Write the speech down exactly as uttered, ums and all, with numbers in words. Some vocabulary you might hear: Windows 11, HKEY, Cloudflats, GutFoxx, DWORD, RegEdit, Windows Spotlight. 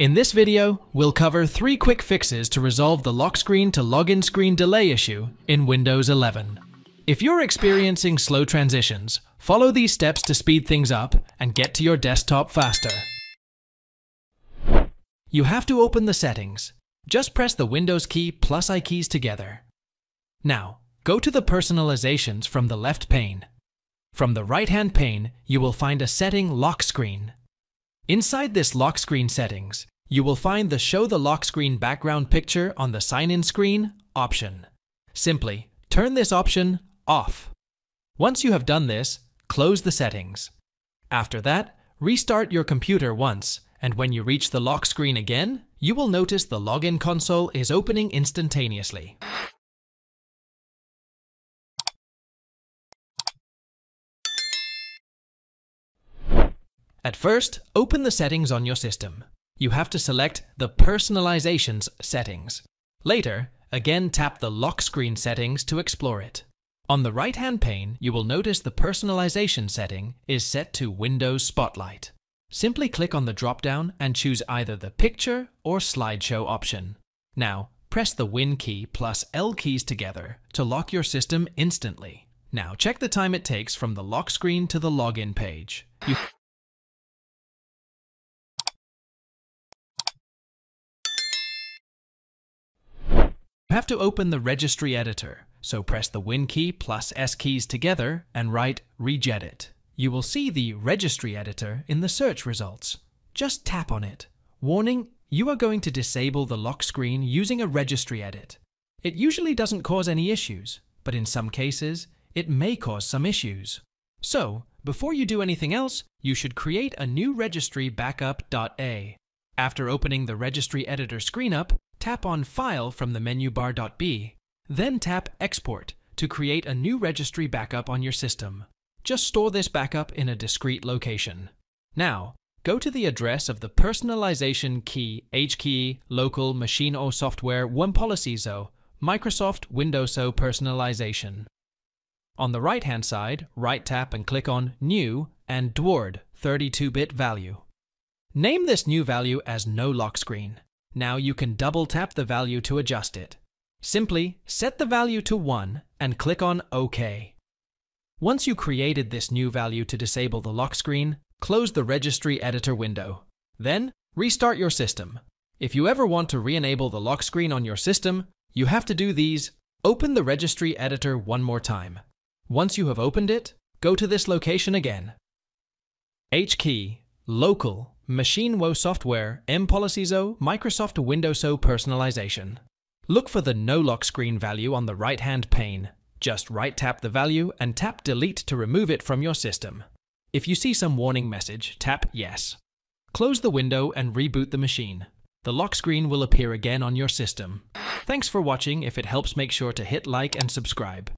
In this video, we'll cover three quick fixes to resolve the lock screen to login screen delay issue in Windows eleven. If you're experiencing slow transitions, follow these steps to speed things up and get to your desktop faster. You have to open the settings. Just press the Windows key plus I keys together. Now, go to the personalizations from the left pane. From the right-hand pane, you will find a setting lock screen. Inside this lock screen settings, you will find the Show the Lock Screen Background Picture on the Sign-In Screen option. Simply turn this option off. Once you have done this, close the settings. After that, restart your computer once, and when you reach the lock screen again, you will notice the login console is opening instantaneously. At first, open the settings on your system. You have to select the Personalizations settings. Later, again tap the Lock Screen settings to explore it. On the right-hand pane, you will notice the Personalization setting is set to Windows Spotlight. Simply click on the drop-down and choose either the Picture or Slideshow option. Now, press the Win key plus L keys together to lock your system instantly. Now, check the time it takes from the lock screen to the login page. You You have to open the registry editor, so press the Win key plus S keys together and write RegEdit. You will see the registry editor in the search results. Just tap on it. Warning, you are going to disable the lock screen using a registry edit. It usually doesn't cause any issues, but in some cases, it may cause some issues. So, before you do anything else, you should create a new registry backup.a. After opening the registry editor screen up, tap on File from the menu bar .b, then tap Export to create a new registry backup on your system. Just store this backup in a discrete location. Now, go to the address of the Personalization Key H K E Y Local Machine or Software one Policy Z O Microsoft Windows O Personalization. On the right-hand side, right-tap and click on New and D W O R D thirty-two bit Value. Name this new value as No Lock Screen. Now you can double-tap the value to adjust it. Simply set the value to one and click on OK. Once you created this new value to disable the lock screen, close the registry editor window. Then, restart your system. If you ever want to re-enable the lock screen on your system, you have to do these. Open the registry editor one more time. Once you have opened it, go to this location again. H K E Y Local Machine W O Software M Policies O Microsoft Windows O Personalization. Look for the No Lock Screen value on the right-hand pane. Just right-tap the value and tap Delete to remove it from your system. If you see some warning message, tap Yes. Close the window and reboot the machine. The lock screen will appear again on your system. Thanks for watching. If it helps, make sure to hit like and subscribe.